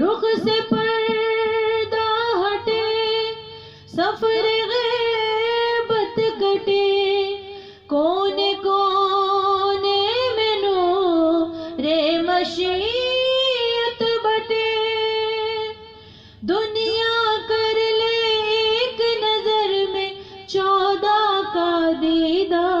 रुख से पर्दा हटे, सफर ग़ैबत कटे, कोने कोने में नूरे मशीयत बटे। दुनिया कर ले एक नजर में चौदह का दीदार,